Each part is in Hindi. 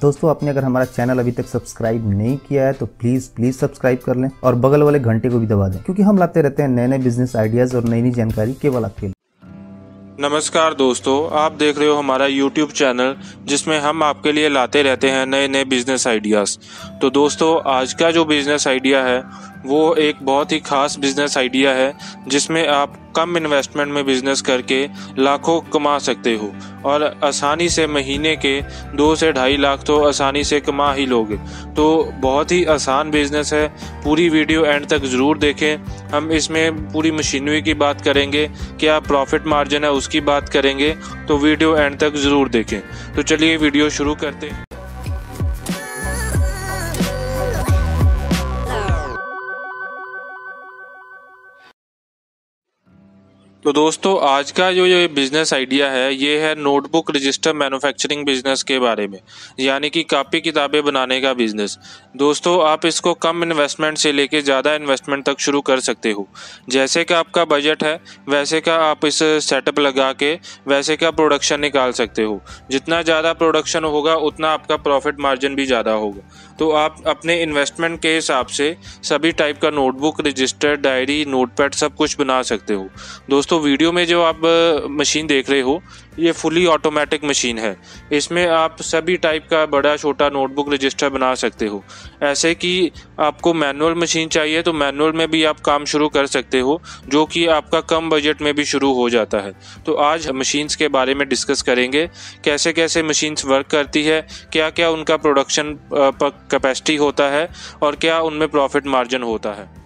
दोस्तों आपने अगर हमारा चैनल अभी तक सब्सक्राइब नहीं किया है तो प्लीज सब्सक्राइब कर लें और बगल वाले घंटे को भी दबा दें, क्योंकि हम लाते रहते हैं नए नए बिजनेस आइडियाज और नई नई जानकारी केवल आपके लिए। नमस्कार दोस्तों, आप देख रहे हो हमारा YouTube चैनल जिसमें हम आपके लिए लाते रहते हैं नए नए बिजनेस आइडियाज़। तो दोस्तों आज का जो बिज़नेस आइडिया है वो एक बहुत ही ख़ास बिज़नेस आइडिया है जिसमें आप कम इन्वेस्टमेंट में बिज़नेस करके लाखों कमा सकते हो और आसानी से महीने के 2 से 2.5 लाख तो आसानी से कमा ही लोगे। तो बहुत ही आसान बिज़नेस है, पूरी वीडियो एंड तक ज़रूर देखें। हम इसमें पूरी मशीनरी की बात करेंगे, क्या प्रॉफिट मार्जिन है उसकी बात करेंगे, तो वीडियो एंड तक ज़रूर देखें। तो चलिए वीडियो शुरू करते हैं। तो दोस्तों आज का जो ये बिज़नेस आइडिया है ये है नोटबुक रजिस्टर मैन्युफैक्चरिंग बिज़नेस के बारे में, यानी कि कापी किताबें बनाने का बिज़नेस। दोस्तों आप इसको कम इन्वेस्टमेंट से लेके ज़्यादा इन्वेस्टमेंट तक शुरू कर सकते हो। जैसे का आपका बजट है वैसे का आप इस सेटअप लगा के वैसे का प्रोडक्शन निकाल सकते हो। जितना ज़्यादा प्रोडक्शन होगा उतना आपका प्रॉफिट मार्जिन भी ज़्यादा होगा। तो आप अपने इन्वेस्टमेंट के हिसाब से सभी टाइप का नोटबुक, रजिस्टर, डायरी, नोटपैड सब कुछ बना सकते हो। दोस्तों वीडियो में जो आप मशीन देख रहे हो ये फुली ऑटोमेटिक मशीन है। इसमें आप सभी टाइप का बड़ा छोटा नोटबुक, रजिस्टर बना सकते हो। ऐसे कि आपको मैनुअल मशीन चाहिए तो मैनुअल में भी आप काम शुरू कर सकते हो, जो कि आपका कम बजट में भी शुरू हो जाता है। तो आज मशीन्स के बारे में डिस्कस करेंगे, कैसे कैसे मशीन्स वर्क करती है, क्या क्या उनका प्रोडक्शन कैपेसिटी होता है और क्या उनमें प्रॉफिट मार्जिन होता है।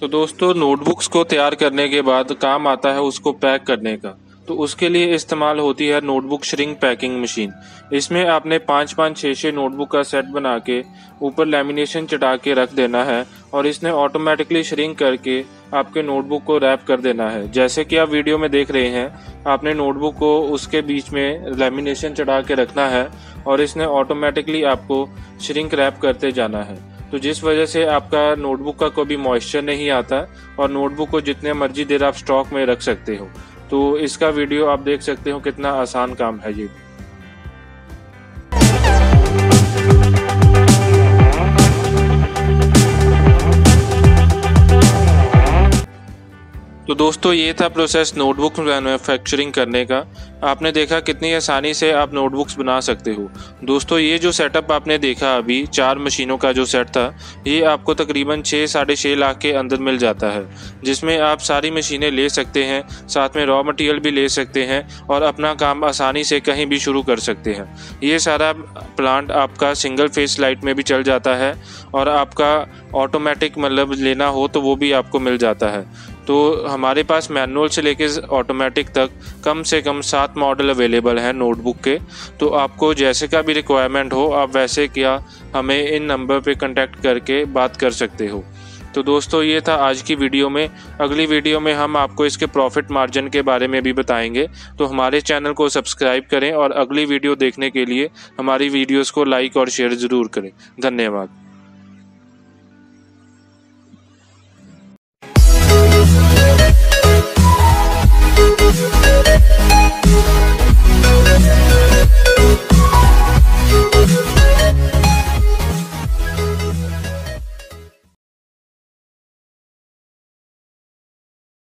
तो दोस्तों नोटबुक्स को तैयार करने के बाद काम आता है उसको पैक करने का। तो उसके लिए इस्तेमाल होती है नोटबुक श्रिंक पैकिंग मशीन। इसमें आपने 5-5, 6-6 नोटबुक का सेट बना के ऊपर लेमिनेशन चटा के रख देना है और इसने ऑटोमेटिकली श्रिंक करके आपके नोटबुक को रैप कर देना है। जैसे कि आप वीडियो में देख रहे हैं, आपने नोटबुक को उसके बीच में लेमिनेशन चढ़ा के रखना है और इसने ऑटोमेटिकली आपको श्रिंक रैप करते जाना है। तो जिस वजह से आपका नोटबुक का कोई भी मॉइस्चर नहीं आता और नोटबुक को जितने मर्जी देर आप स्टॉक में रख सकते हो। तो इसका वीडियो आप देख सकते हो, कितना आसान काम है ये। तो दोस्तों ये था प्रोसेस नोटबुक मैन्युफैक्चरिंग करने का। आपने देखा कितनी आसानी से आप नोटबुक्स बना सकते हो। दोस्तों ये जो सेटअप आपने देखा अभी 4 मशीनों का जो सेट था, ये आपको तकरीबन 6-6.5 लाख के अंदर मिल जाता है, जिसमें आप सारी मशीनें ले सकते हैं, साथ में रॉ मटेरियल भी ले सकते हैं और अपना काम आसानी से कहीं भी शुरू कर सकते हैं। ये सारा प्लांट आपका सिंगल फेस लाइट में भी चल जाता है और आपका ऑटोमेटिक मतलब लेना हो तो वो भी आपको मिल जाता है। तो हमारे पास मैनुअल से लेके ऑटोमेटिक तक कम से कम 7 मॉडल अवेलेबल हैं नोटबुक के। तो आपको जैसे का भी रिक्वायरमेंट हो, आप वैसे क्या हमें इन नंबर पे कांटेक्ट करके बात कर सकते हो। तो दोस्तों ये था आज की वीडियो में। अगली वीडियो में हम आपको इसके प्रॉफिट मार्जिन के बारे में भी बताएंगे। तो हमारे चैनल को सब्सक्राइब करें और अगली वीडियो देखने के लिए हमारी वीडियोज़ को लाइक और शेयर ज़रूर करें। धन्यवाद।